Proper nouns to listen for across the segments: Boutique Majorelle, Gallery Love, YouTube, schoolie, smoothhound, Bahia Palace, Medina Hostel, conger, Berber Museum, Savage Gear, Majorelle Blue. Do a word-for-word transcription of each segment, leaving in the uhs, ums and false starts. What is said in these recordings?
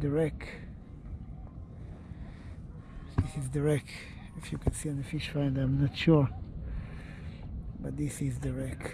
the wreck. This is the wreck. If you can see on the fish finder, I'm not sure, but this is the wreck.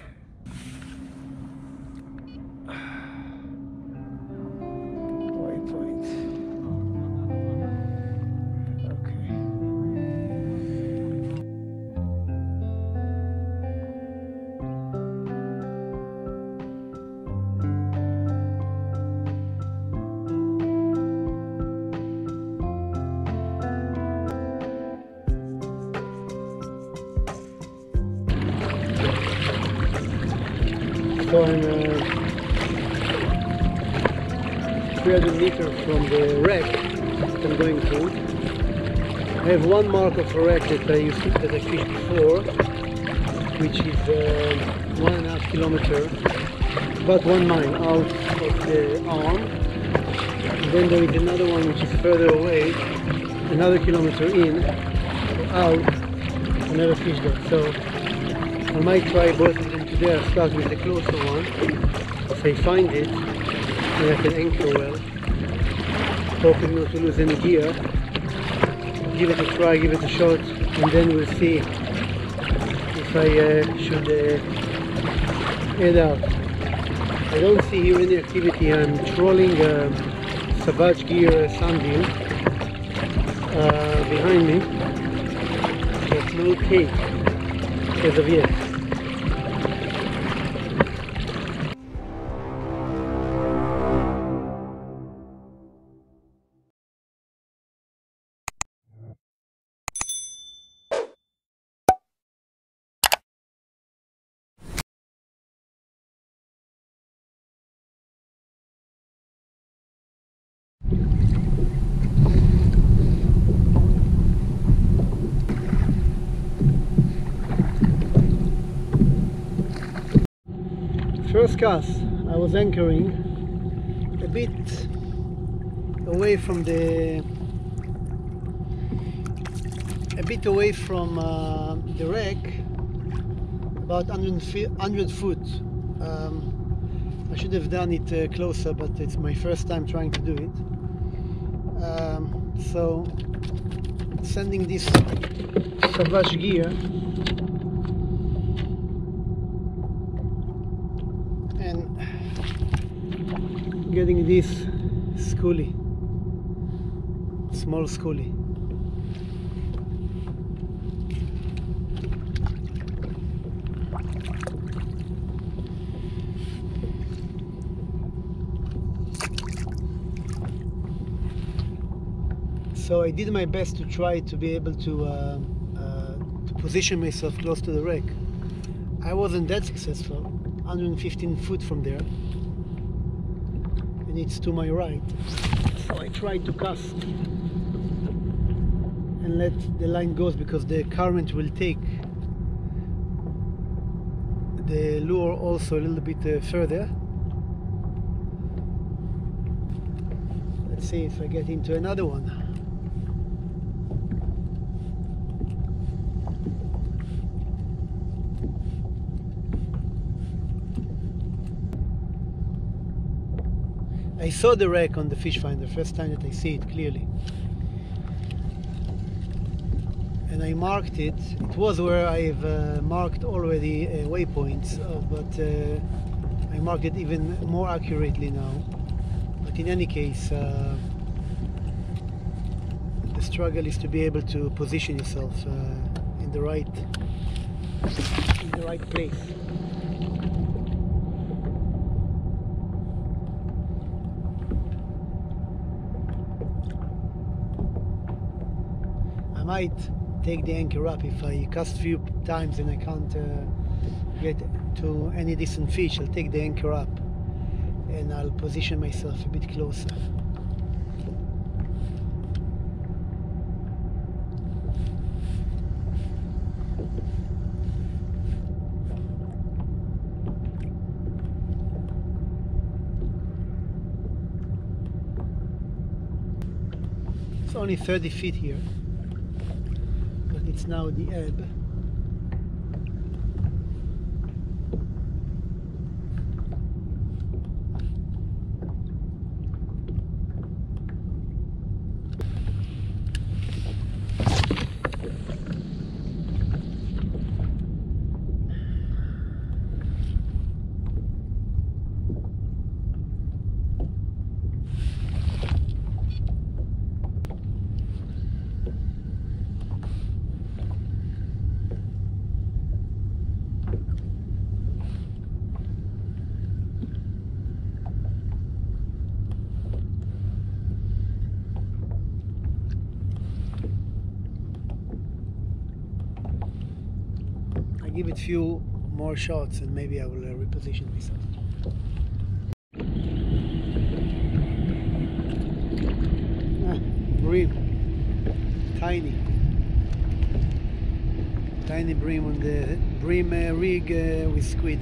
Going uh, three hundred meters from the wreck I'm going to. I have one mark of a wreck that I used to, that I fished before, which is uh, one and a half kilometer, about one mile out of the arm. And then there is another one which is further away, another kilometer in, out. I never fished that, so I might try both of them. Today I start with the closer one. If I find it, then I can anchor well, hoping not to lose any gear. Give it a try, give it a shot, and then we'll see if I uh, should uh, head out. I don't see here any activity. I'm trolling uh, Savage Gear sand dune uh, behind me, but no cake as of yet. First cast, I was anchoring a bit away from the a bit away from uh, the wreck, about one hundred feet, one hundred foot. Um, I should have done it uh, closer, but it's my first time trying to do it. Um, so sending this Savage Gear. Getting this schoolie, small schoolie. So I did my best to try to be able to, uh, uh, to position myself close to the wreck. I wasn't that successful, one hundred fifteen foot from there. And it's to my right, so I try to cast and let the line go, because the current will take the lure also a little bit uh, further. Let's see if I get into another one. I saw the wreck on the fish finder, first time that I see it clearly. And I marked it. It was where I've uh, marked already uh, waypoints, uh, but uh, I marked it even more accurately now. But in any case, uh, the struggle is to be able to position yourself uh, in the right, in the right place. I might take the anchor up. If I cast few times and I can't uh, get to any decent fish, I'll take the anchor up and I'll position myself a bit closer. It's only thirty feet here. It's now the ebb. I'll give it a few more shots and maybe I will uh, reposition myself. Ah, brim, tiny, tiny brim on the brim uh, rig uh, with squid.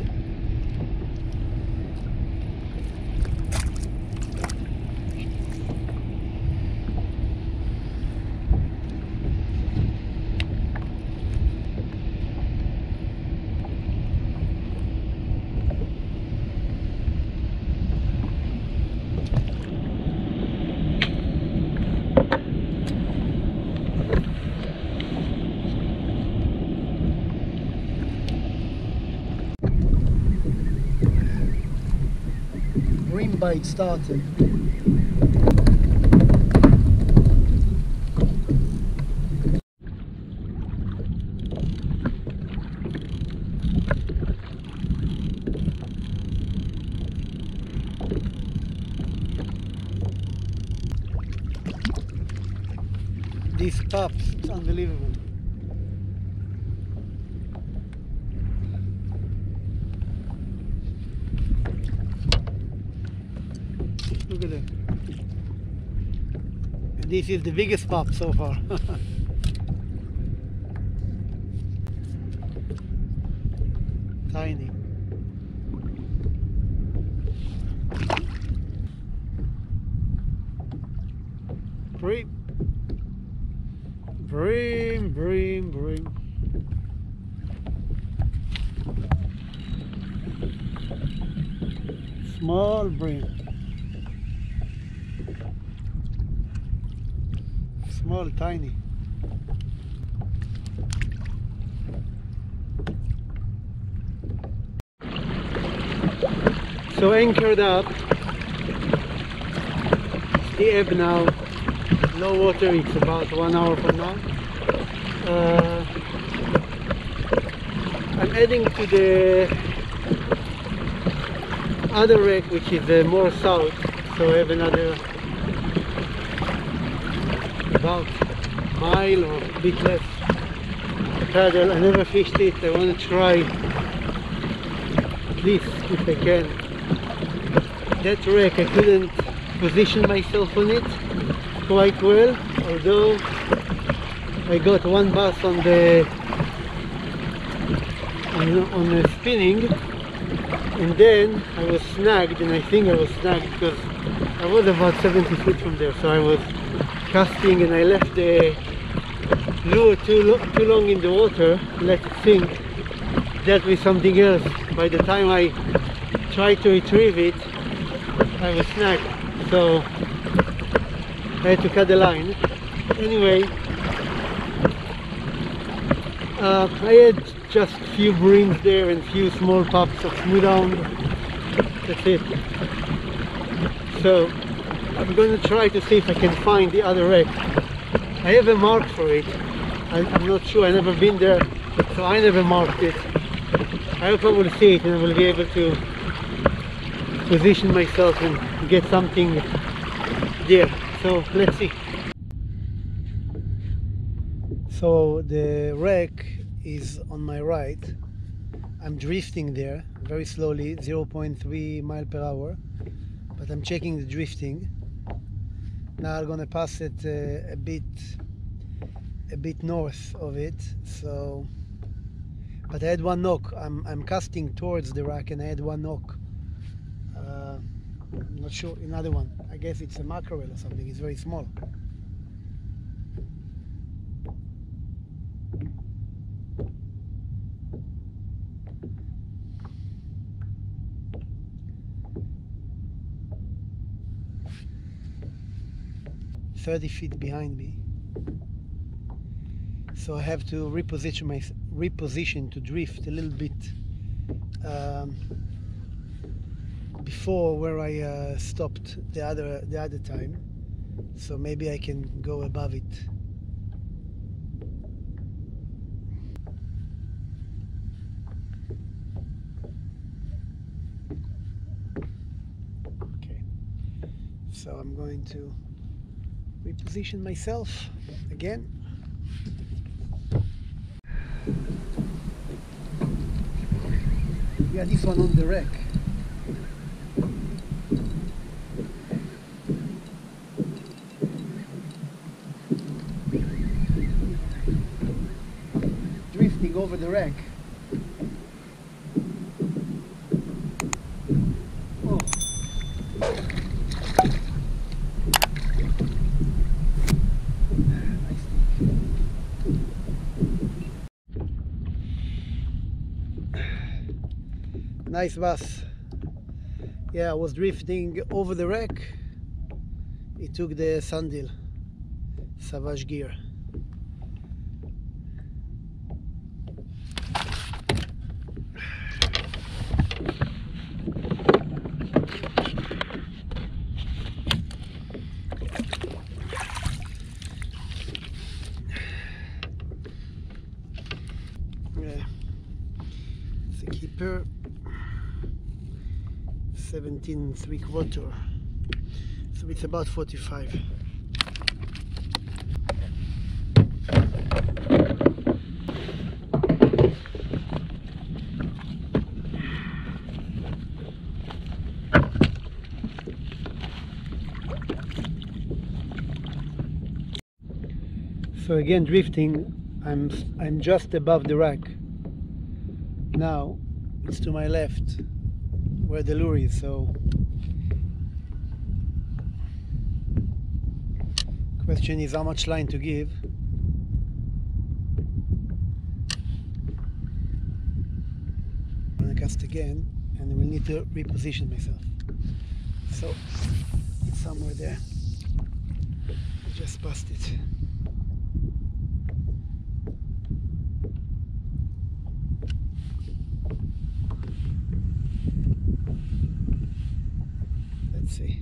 Bite started. These pups, it's unbelievable. Look at that. And this is the biggest pup so far. Tiny. Brim. Brim, brim, brim. Small brim. Small, tiny. So anchored up. The ebb now. Low water. It's about one hour from now. Uh, I'm heading to the other wreck, which is uh, more south. So I have another. About a mile or a bit less paddle. I never fished it. I want to try at least if I can. That wreck, I couldn't position myself on it quite well, although I got one bass on the on, on the spinning, and then I was snagged, and I think I was snagged because I was about seventy feet from there, so I was casting and I left the lure too, lo too long in the water, let it sink. That was something else. By the time I tried to retrieve it, I was snagged, so I had to cut the line. Anyway, uh, I had just few brims there and few small pups of smoothhound. That's it. So I'm going to try to see if I can find the other wreck. I have a mark for it. I, I'm not sure, I've never been there, so I never marked it. I hope I will see it and I will be able to position myself and get something there. So let's see. So the wreck is on my right. I'm drifting there very slowly, zero point three mile per hour, but I'm checking the drifting. Now I'm gonna pass it uh, a bit, a bit north of it. So, but I had one knock. I'm I'm casting towards the rack, and I had one knock. Uh, I'm not sure. Another one. I guess it's a mackerel or something. It's very small. thirty feet behind me, so I have to reposition my reposition to drift a little bit um, before where I uh, stopped the other the other time, so maybe I can go above it. Okay, so I'm going to reposition myself again. We had this one on the rack. Drifting over the rack. Nice bass. Yeah, I was drifting over the wreck. It took the sandeel, Savage Gear. Yeah, it's a keeper. seventeen three quarter, so it's about forty-five. So again drifting, I'm I'm just above the rack. Now it's to my left where the lure is, so question is how much line to give. I'm gonna cast again and I will need to reposition myself. So it's somewhere there. I just passed it. See.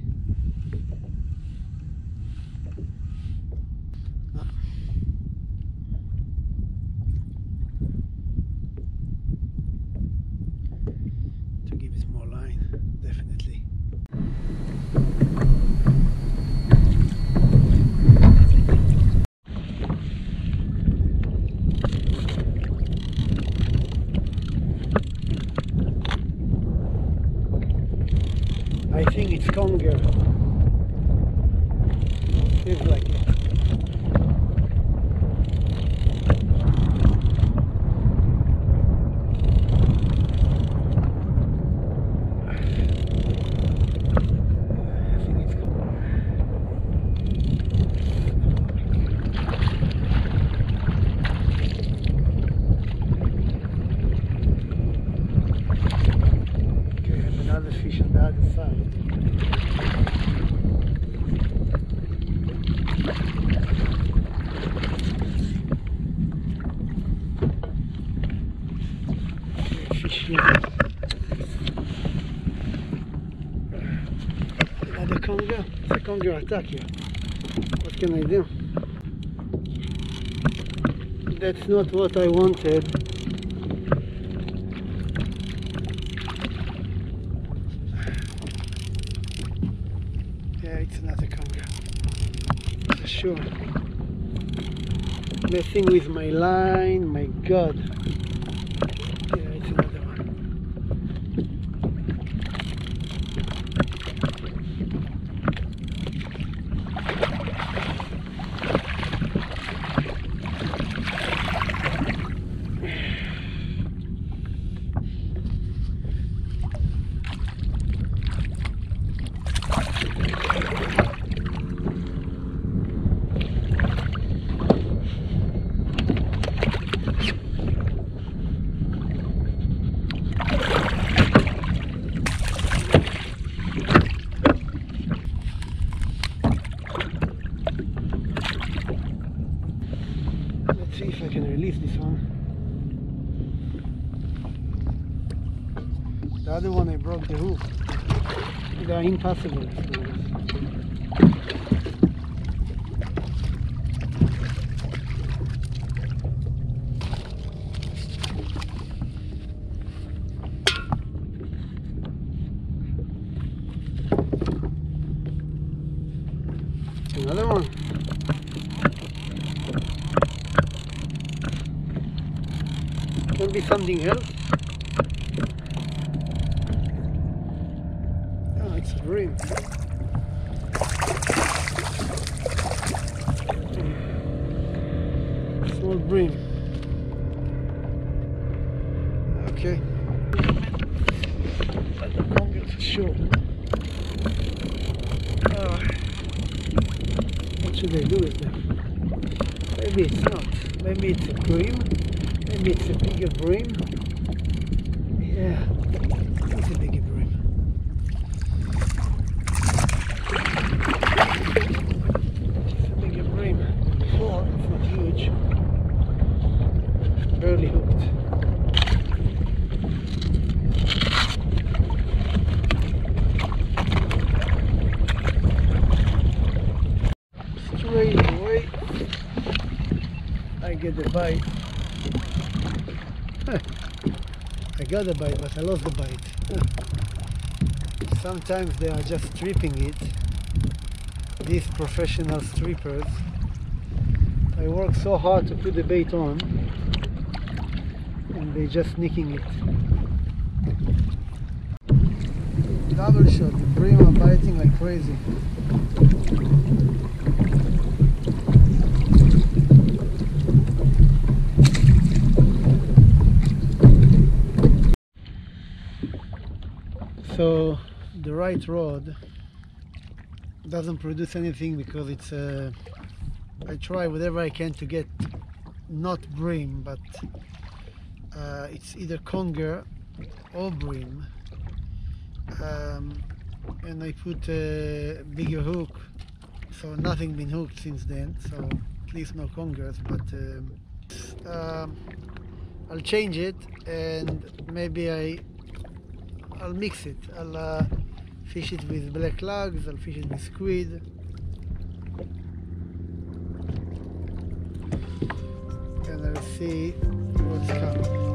Ah. To give it more line, definitely. I think it's conger. Feels like it. I think it's conger. Okay, I have another fish on the other side. Another conger, it's a conger attack here. What can I do? That's not what I wanted. Yeah, it's another conger. For sure. Messing with my line, my god. See if I can release this one. The other one I broke the hook. They are impossible. Another one. Can be something else. rim. Okay. But the longer for sure. Uh, what should I do with them? Maybe it's not. Maybe it's a bream. Maybe it's a bigger bream. Yeah, it's a bigger bream. It's a bigger bream. Before, it's not huge. Barely hooked. Get the bite. Huh. I got the bite, but I lost the bite. Huh. Sometimes they are just stripping it. These professional strippers. I work so hard to put the bait on, and they're just nicking it. Double shot. The bream are biting like crazy. So the right rod doesn't produce anything because it's a, I try whatever I can to get not bream, but uh, it's either conger or bream, um, and I put a bigger hook, so nothing been hooked since then, so at least no congers, but um, uh, I'll change it and maybe I I'll mix it. I'll uh, fish it with black lugs, I'll fish it with squid. And I'll see what's coming.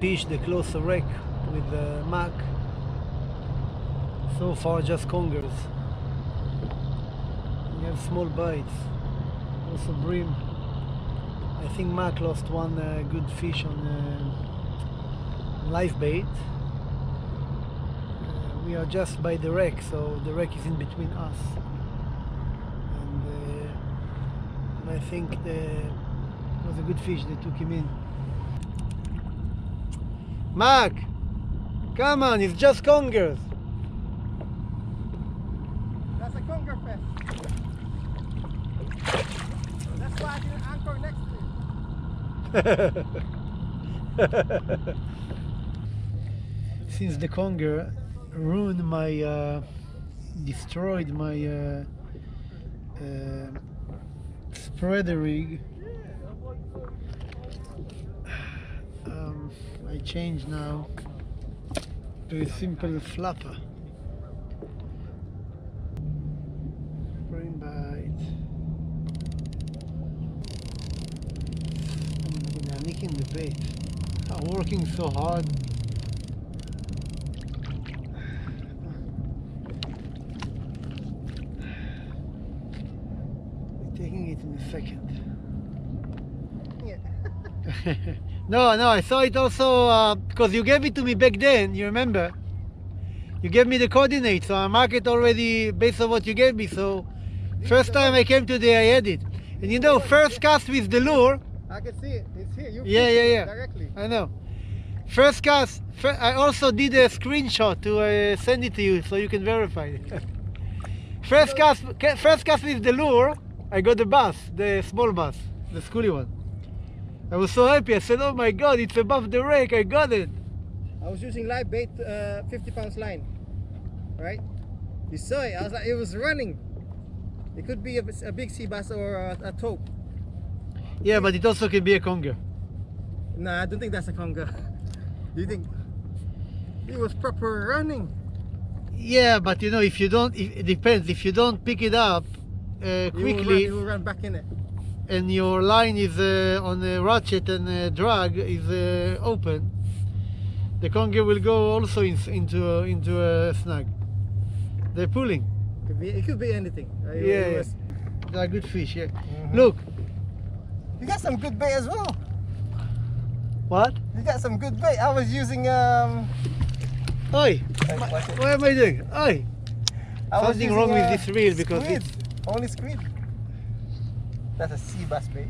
Fish the closer wreck with the M A C. So far just congers. We have small bites, also bream. I think M A C lost one uh, good fish on uh, live bait. Uh, we are just by the wreck, so the wreck is in between us. And, uh, and I think the, it was a good fish, they took him in. Mac, come on, it's just congers. That's a conger fish. That's why I didn't anchor next to you. Since the conger ruined my, uh, destroyed my uh, uh, spreader rig, um, I change now to a simple flapper. Brain bite. I'm nicking the bait. I'm working so hard. We're taking it in a second. Yeah. No, no, I saw it also uh, because you gave it to me back then, you remember? You gave me the coordinates, so I marked it already based on what you gave me, so first time I came today I had it. And you know, first cast with the lure... I can see it, it's here, you yeah, yeah, yeah. It directly. I know. First cast, fir I also did a screenshot to uh, send it to you so you can verify it. First cast, first cast with the lure, I got the bass, the small bass, the schoolie one. I was so happy, I said, oh my god, it's above the wreck, I got it. I was using live bait, uh, fifty pounds line, right? You saw it, I was like, it was running. It could be a, a big sea bass or a, a taupe. Yeah, but it also could be a conger. No, I don't think that's a conger. You think? It was proper running. Yeah, but you know, if you don't, it depends. If you don't pick it up uh, quickly, you will, run, you will run back in it. And your line is uh, on a ratchet and a drag is uh, open. The conger will go also in, into uh, into a snag. They're pulling. Could be, it could be anything. Right? Yeah, yeah. They're good fish. Yeah. Mm-hmm. Look, you got some good bait as well. What? You got some good bait. I was using um. Oi! What am I doing? Oi! I Something wrong with this reel because squid. It's only squid. That's a sea bass bait.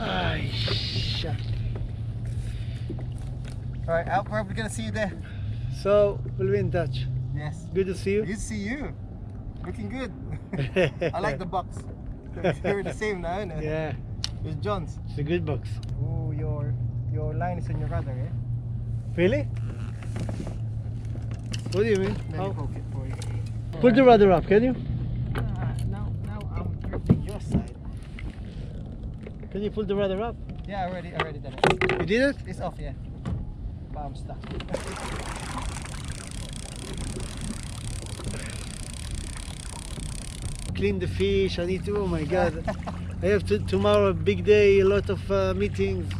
Ay, shit. All right, Al, we're gonna see you there. So we'll be in touch. Yes. Good to see you. Good to see you. Looking good. I like the box. They're the same now, isn't it? Yeah. It's John's. It's a good box. Oh, your your line is on your rudder, eh? Really? What do you mean? Let me poke it for you. Put the rudder up, can you? Uh, now, now I'm gripping your side. Can you pull the rudder up? Yeah, I already, I already done it. You did it? It's off, yeah. But I'm stuck. Clean the fish, I need to, oh my god. I have to, tomorrow a big day, a lot of uh, meetings.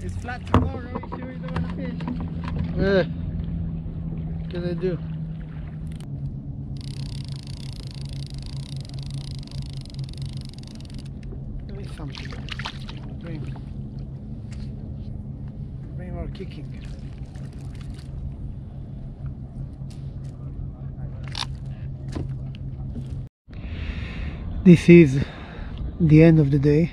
It's flat tomorrow, you sure you don't want to fish? Uh, what can I do? Give me something. Bring, bring more kicking. This is the end of the day.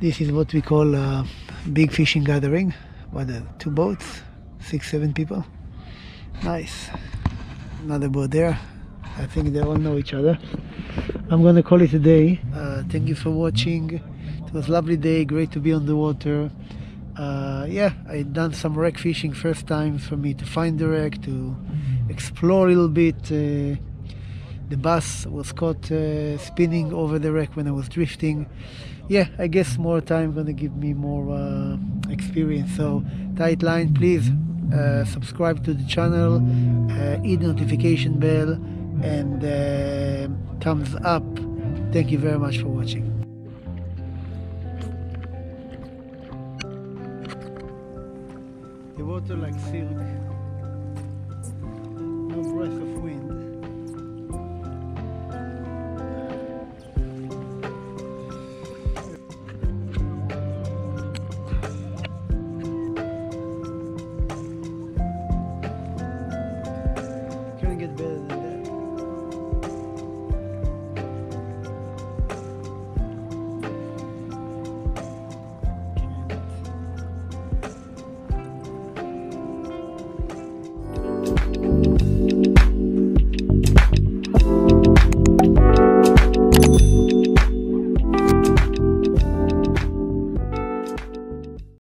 This is what we call a big fishing gathering. What are two boats, six, seven people. Nice. Another boat there. I think they all know each other. I'm gonna call it a day. Uh, thank you for watching. It was a lovely day, great to be on the water. Uh, yeah, I done some wreck fishing, first time for me to find the wreck, to explore a little bit. Uh, The bass was caught uh, spinning over the wreck when I was drifting. Yeah, I guess more time gonna give me more uh, experience. So tight line, please uh, subscribe to the channel, uh, hit notification bell, and uh, thumbs up. Thank you very much for watching. The water like silk. No breath.